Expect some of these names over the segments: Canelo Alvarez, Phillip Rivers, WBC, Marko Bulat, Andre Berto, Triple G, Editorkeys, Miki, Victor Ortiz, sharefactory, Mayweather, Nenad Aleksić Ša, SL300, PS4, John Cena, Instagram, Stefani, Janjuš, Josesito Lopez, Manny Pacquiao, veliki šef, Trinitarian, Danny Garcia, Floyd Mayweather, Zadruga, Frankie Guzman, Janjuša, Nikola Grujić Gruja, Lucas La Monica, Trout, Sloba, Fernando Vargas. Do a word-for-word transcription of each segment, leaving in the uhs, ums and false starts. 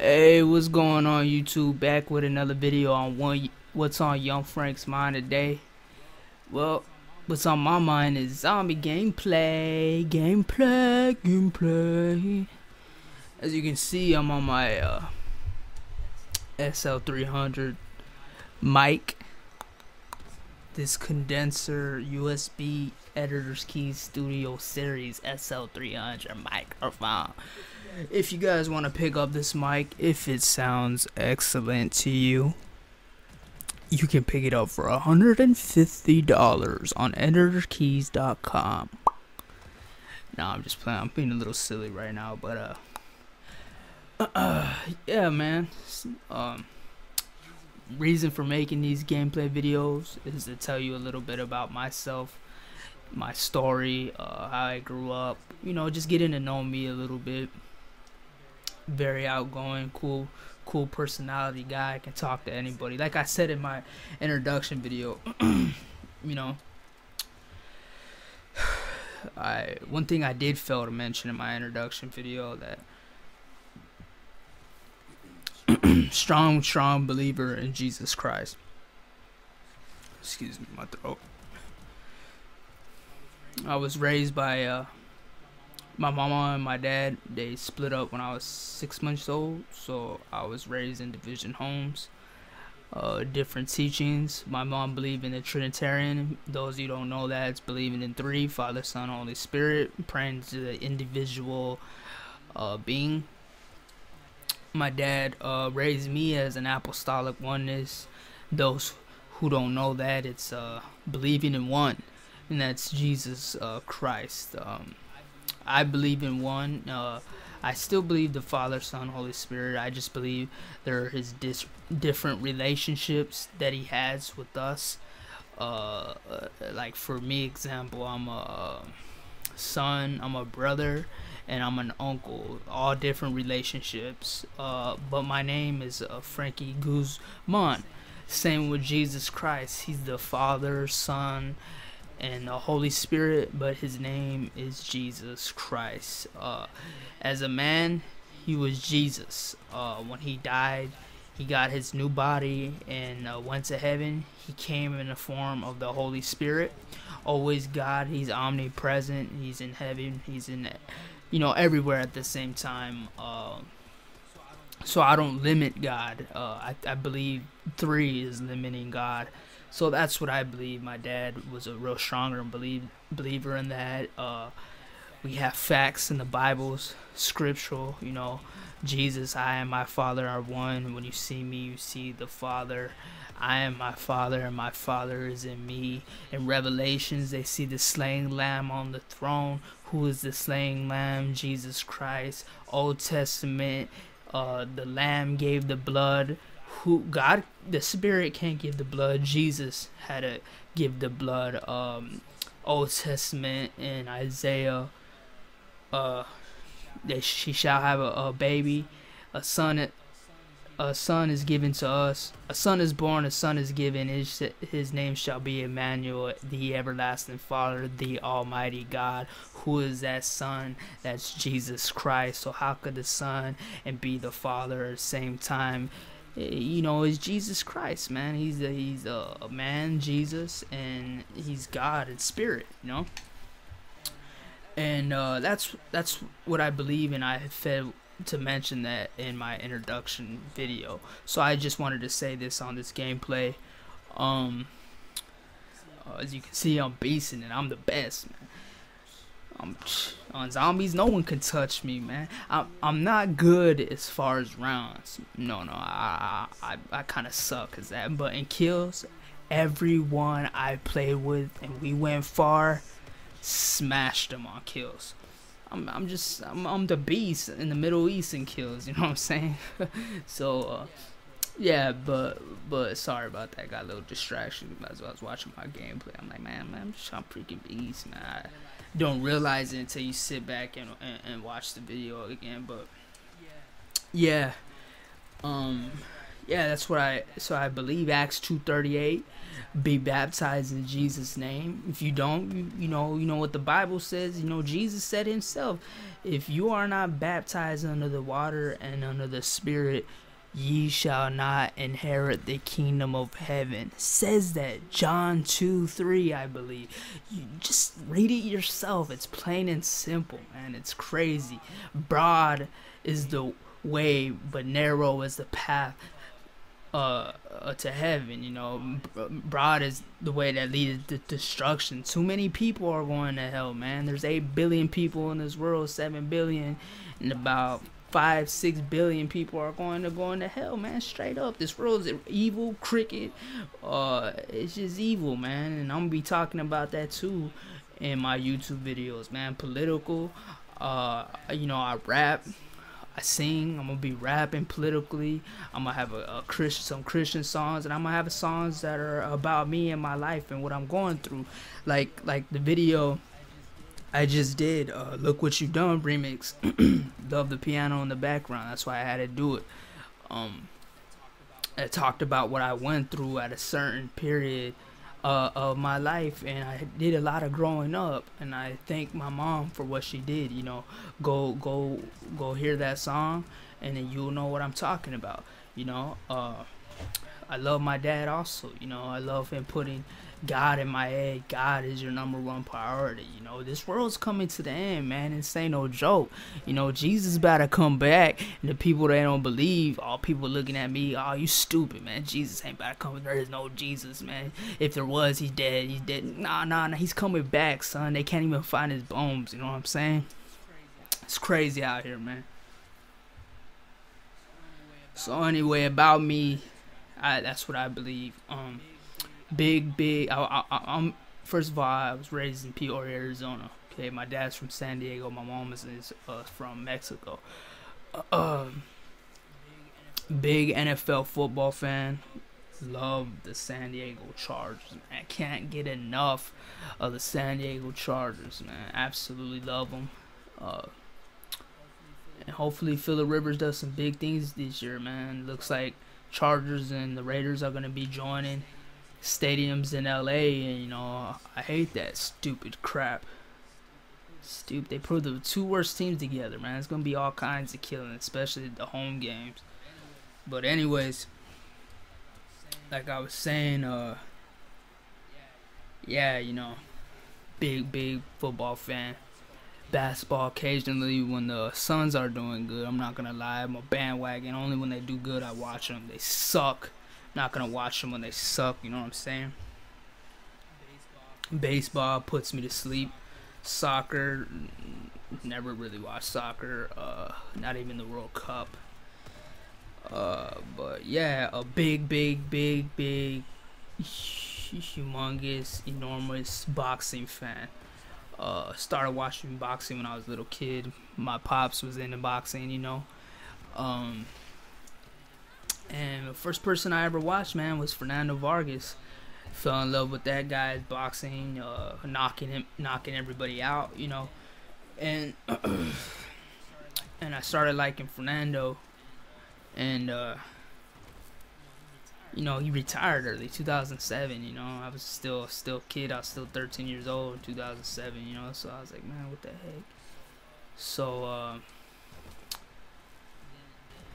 Hey, what's going on YouTube? Back with another video on one what's on Young Frank's mind today. Well, what's on my mind is zombie gameplay, gameplay, gameplay. As you can see, I'm on my uh, S L three hundred mic. This condenser U S B Editorkeys Studio Series S L three hundred microphone. If you guys want to pick up this mic, if it sounds excellent to you, you can pick it up for one hundred fifty dollars on editorkeys dot com. Nah, I'm just playing. I'm being a little silly right now, but uh, uh, uh yeah, man. Um, reason for making these gameplay videos is to tell you a little bit about myself, my story, uh, how I grew up. You know, just getting to know me a little bit. Very outgoing, cool, cool personality guy. I can talk to anybody. Like I said in my introduction video, you know, I one thing I did fail to mention in my introduction video that strong, strong believer in Jesus Christ. Excuse me, my throat. I was raised by uh, my mama and my dad. They split up when I was six months old, so I was raised in division homes, uh, different teachings. My mom believed in the Trinitarian. Those of you who don't know that, it's believing in three, Father, Son, Holy Spirit, praying to the individual uh, being. My dad uh, raised me as an apostolic oneness. Those who don't know that, it's uh, believing in one, and that's Jesus uh, Christ. Um, I believe in one. Uh, I still believe the Father, Son, Holy Spirit. I just believe there are his dis different relationships that he has with us. Uh, like for me, example, I'm a son, I'm a brother, and I'm an uncle. All different relationships. Uh, but my name is uh, Frankie Guzman. Same with Jesus Christ. He's the Father, Son, and the Holy Spirit, but his name is Jesus Christ. Uh, as a man, he was Jesus. Uh, when he died, he got his new body and uh, went to heaven. He came in the form of the Holy Spirit. Always God. He's omnipresent. He's in heaven. He's in, you know, everywhere at the same time. Uh, so I don't limit God. Uh, I, I believe three is limiting God. So that's what I believe. My dad was a real stronger believe, believer in that. Uh, we have facts in the Bibles, scriptural, you know. Jesus, I and my Father are one. When you see me, you see the Father. I am my Father, and my Father is in me. In Revelations, they see the slain lamb on the throne. Who is the slain lamb? Jesus Christ. Old Testament, uh, the lamb gave the blood. Who God, the Spirit can't give the blood. Jesus had to give the blood. Um, Old Testament and Isaiah, uh, that she shall have a, a baby, a son. A son is given to us. A son is born. A son is given. His, his name shall be Emmanuel, the everlasting Father, the Almighty God. Who is that son? That's Jesus Christ. So how could the Son and be the Father at the same time? You know, it's Jesus Christ, man. He's a, he's a man, Jesus, and he's God in spirit, you know. And uh, that's that's what I believe, and I failed to mention that in my introduction video. So I just wanted to say this on this gameplay. Um, uh, as you can see, I'm beasting, and I'm the best, man. I'm, on zombies, no one can touch me, man. I'm, I'm not good as far as rounds. No, no, I I, I, I kind of suck as that. But in kills, everyone I played with and we went far, smashed them on kills. I'm, I'm just, I'm, I'm the beast in the Middle East in kills. You know what I'm saying? So, uh, yeah, but, but sorry about that. Got a little distraction as I was watching my gameplay. I'm like, man, man, I'm just I'm freaking beast, man. I, don't realize it until you sit back and, and and watch the video again. But yeah, um Yeah, that's what I, so I believe Acts two thirty-eight, be baptized in Jesus' name. If you don't, you, you know, you know what the Bible says, you know, Jesus said himself, if you are not baptized under the water and under the Spirit, ye shall not inherit the kingdom of heaven. Says that John two three, I believe. You just read it yourself. It's plain and simple, man. It's crazy. Broad is the way, but narrow is the path uh, uh to heaven. You know, broad is the way that leads to destruction. Too many people are going to hell, man. There's eight billion people in this world, seven billion, and about Five, six billion people are going to go into hell, man. Straight up, this world's evil, crooked. Uh, it's just evil, man. And I'm gonna be talking about that too in my YouTube videos, man. Political. Uh, you know, I rap, I sing. I'm gonna be rapping politically. I'm gonna have a, a Christian, some Christian songs, and I'm gonna have songs that are about me and my life and what I'm going through, like like the video I just did, uh, Look What You Done remix. Love the piano in the background, that's why I had to do it. um, I talked about what I went through at a certain period uh, of my life, and I did a lot of growing up, and I thank my mom for what she did. You know, go go go hear that song, and then you'll know what I'm talking about. You know, uh, I love my dad also. You know, I love him putting God in my head. God is your number one priority. You know, this world's coming to the end, man. This ain't no joke. You know, Jesus about to come back, and the people that don't believe, all people looking at me, oh, you stupid, man. Jesus ain't about to come. There is no Jesus, man. If there was, he's dead. He's dead. Nah, nah, nah. He's coming back, son. They can't even find his bones. You know what I'm saying? It's crazy out here, man. So anyway, about me, I, that's what I believe. Um. Big, big. I, I, I'm first of all, I was raised in Peoria, Arizona. Okay, my dad's from San Diego. My mom is uh, from Mexico. Uh, big N F L football fan. Love the San Diego Chargers, man. I can't get enough of the San Diego Chargers, man. Absolutely love them. Uh, and hopefully, Phillip Rivers does some big things this year, man. Looks like Chargers and the Raiders are gonna be joining stadiums in L A, and you know, I hate that stupid crap. Stupid. They put the two worst teams together, man. It's gonna be all kinds of killing, especially the home games. But anyways, like I was saying, uh, yeah, you know, big, big football fan. Basketball occasionally when the Suns are doing good. I'm not gonna lie, I'm a bandwagon. Only when they do good, I watch them. They suck. Not gonna watch them when they suck, you know what I'm saying? Baseball, Baseball puts me to sleep. Soccer, never really watched soccer. Uh, not even the World Cup. Uh, but yeah, a big, big, big, big, humongous, enormous boxing fan. Uh, started watching boxing when I was a little kid. My pops was into boxing, you know. Um. And the first person I ever watched, man, was Fernando Vargas. Fell in love with that guy's boxing, uh, knocking him, knocking everybody out, you know. And and I started liking Fernando. And uh, you know, he retired early, two thousand seven. You know, I was still still a kid. I was still thirteen years old in two thousand seven. You know, so I was like, man, what the heck? So uh,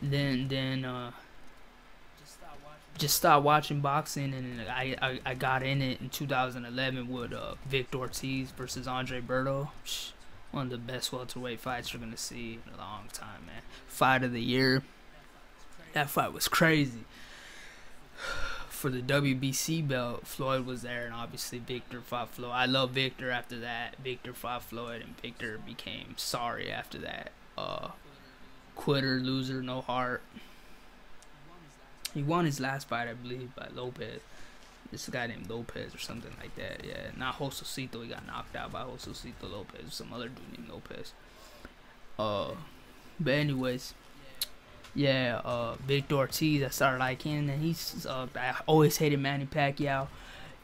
then then. Uh, Just started watching boxing, and I, I, I got in it in two thousand eleven with uh, Victor Ortiz versus Andre Berto. One of the best welterweight fights you're going to see in a long time, man. Fight of the year. That fight was crazy. For the W B C belt, Floyd was there, and obviously Victor fought Floyd. I love Victor after that. Victor fought Floyd, and Victor became sorry after that. Uh, quitter, loser, no heart. He won his last fight, I believe, by Lopez. This guy named Lopez or something like that. Yeah, not Josesito. He got knocked out by Josesito Lopez. Some other dude named Lopez. Uh, but anyways, yeah, uh, Victor Ortiz, I started liking. And he's, uh, I always hated Manny Pacquiao,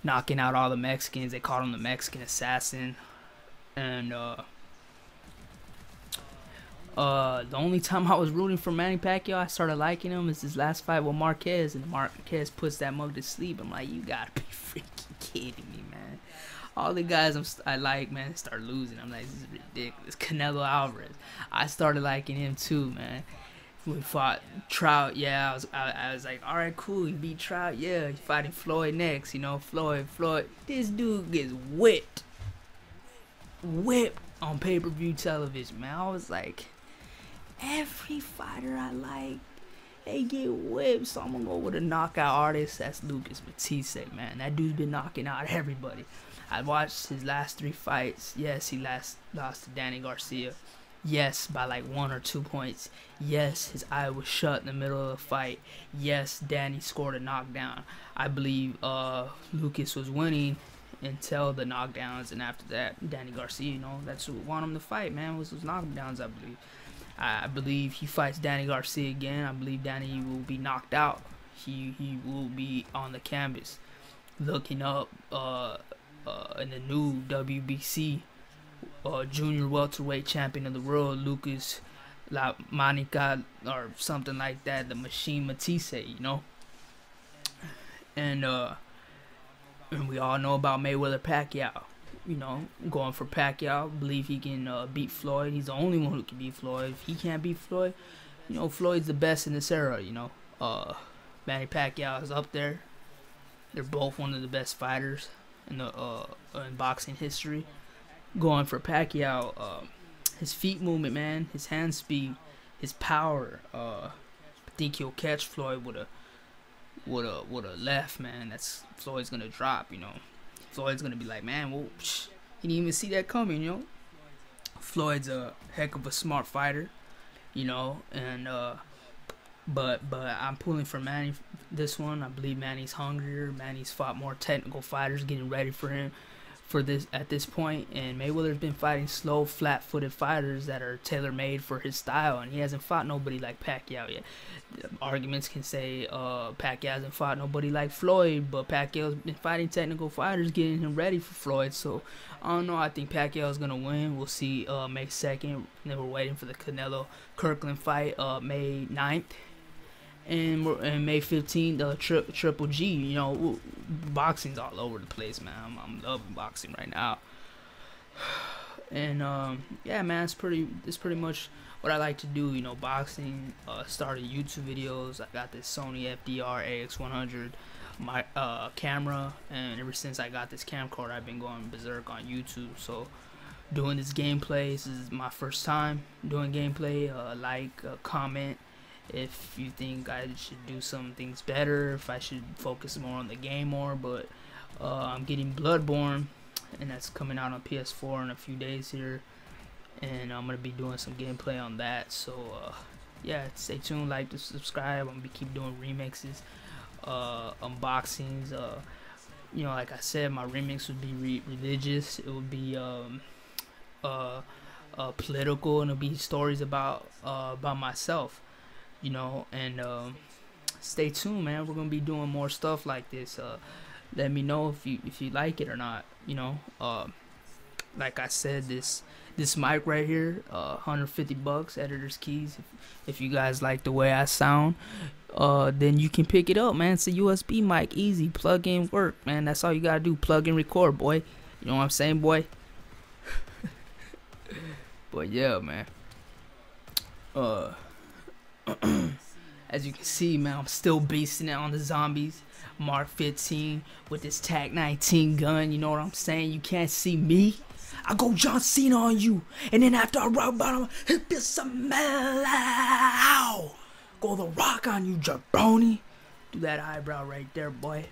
knocking out all the Mexicans. They called him the Mexican assassin. And, uh, Uh, the only time I was rooting for Manny Pacquiao, I started liking him, is his last fight with Marquez, and Marquez puts that mug to sleep. I'm like, you gotta be freaking kidding me, man. All the guys I'm st I like, man, start losing. I'm like, this is ridiculous. Canelo Alvarez, I started liking him too, man. We fought Trout, yeah, I was, I, I was like, all right, cool, he beat Trout, yeah, he's fighting Floyd next, you know, Floyd, Floyd. This dude gets whipped, whipped on pay-per-view television, man. I was like, every fighter I like, they get whipped, so I'm gonna go with a knockout artist, that's Lucas Matthysse, man. That dude's been knocking out everybody. I watched his last three fights. Yes, he last lost to Danny Garcia. Yes, by like one or two points. Yes, his eye was shut in the middle of the fight. Yes, Danny scored a knockdown. I believe uh, Lucas was winning until the knockdowns, and after that, Danny Garcia, you know, that's who won him to fight, man, was those knockdowns, I believe. I believe he fights Danny Garcia again. I believe Danny will be knocked out. He, he will be on the canvas looking up uh, uh, in the new W B C. Uh, junior welterweight champion of the world, Lucas La Monica or something like that, the Machine Matthysse, you know. And uh, and we all know about Mayweather Pacquiao, you know, going for Pacquiao. Believe he can uh, beat Floyd. He's the only one who can beat Floyd. If he can't beat Floyd, you know, Floyd's the best in this era, you know. Uh, Manny Pacquiao is up there. They're both one of the best fighters in the uh, in boxing history. Going for Pacquiao, uh, his feet movement, man, his hand speed, his power. Uh, I think he'll catch Floyd with a, with a, with a left, man. That's Floyd's gonna drop, you know. Floyd's gonna be like, man, whoa, psh, he didn't even see that coming, you know. Floyd's a heck of a smart fighter, you know, and uh, but but I'm pulling for Manny this one. I believe Manny's hungrier. Manny's fought more technical fighters, getting ready for him. For this at this point, and Mayweather's been fighting slow, flat-footed fighters that are tailor-made for his style, and he hasn't fought nobody like Pacquiao yet. Arguments can say uh, Pacquiao hasn't fought nobody like Floyd, but Pacquiao's been fighting technical fighters, getting him ready for Floyd. So I don't know. I think Pacquiao's gonna win. We'll see uh, May second. Then we're waiting for the Canelo Kirkland fight uh, May ninth. And, and May fifteenth, uh, tri Triple G, you know, boxing's all over the place, man. I'm, I'm loving boxing right now. And, um, yeah, man, it's pretty, it's pretty much what I like to do, you know, boxing. Uh, started YouTube videos. I got this Sony F D R A X one hundred my, uh, camera, and ever since I got this camcorder, I've been going berserk on YouTube, so... Doing this gameplay, this is my first time doing gameplay. Uh, like, uh, comment. If you think I should do some things better, if I should focus more on the game more, but uh, I'm getting Bloodborne, and that's coming out on P S four in a few days here, and I'm gonna be doing some gameplay on that. So uh, yeah, stay tuned, like, to subscribe. I'm gonna keep doing remixes, uh, unboxings. Uh, you know, like I said, my remix would be re religious. It would be um, uh, uh, political, and it'll be stories about uh, about myself. You know, and um, stay tuned, man. We're gonna be doing more stuff like this. Uh, let me know if you if you like it or not. You know, uh, like I said, this this mic right here, uh, one hundred fifty bucks, Editorkeys. If, if you guys like the way I sound, uh, then you can pick it up, man. It's a U S B mic, easy plug in, work, man. That's all you gotta do, plug and record, boy. You know what I'm saying, boy? But yeah, man. Uh. As you can see, man, I'm still beasting it on the zombies. Mark fifteen with this Tac nineteen gun. You know what I'm saying? You can't see me. I go John Cena on you, and then after I rock bottom, hit this mellow. Go the rock on you, jabroni. Do that eyebrow right there, boy.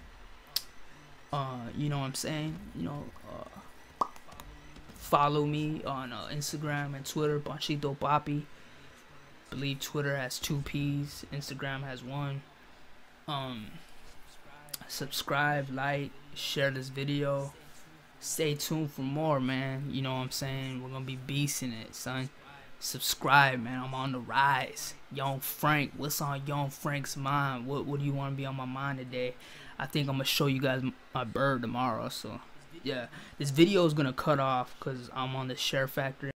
Uh, you know what I'm saying? You know. Uh, follow me on uh, Instagram and Twitter, Panchitopapi. I believe Twitter has two P's, Instagram has one. Um, subscribe, like, share this video. Stay tuned for more, man. You know what I'm saying? We're gonna be beasting it, son. Subscribe, man. I'm on the rise. Young Frank, what's on Young Frank's mind? What What do you want to be on my mind today? I think I'm gonna show you guys my bird tomorrow. So yeah, this video is gonna cut off because I'm on the Share Factory.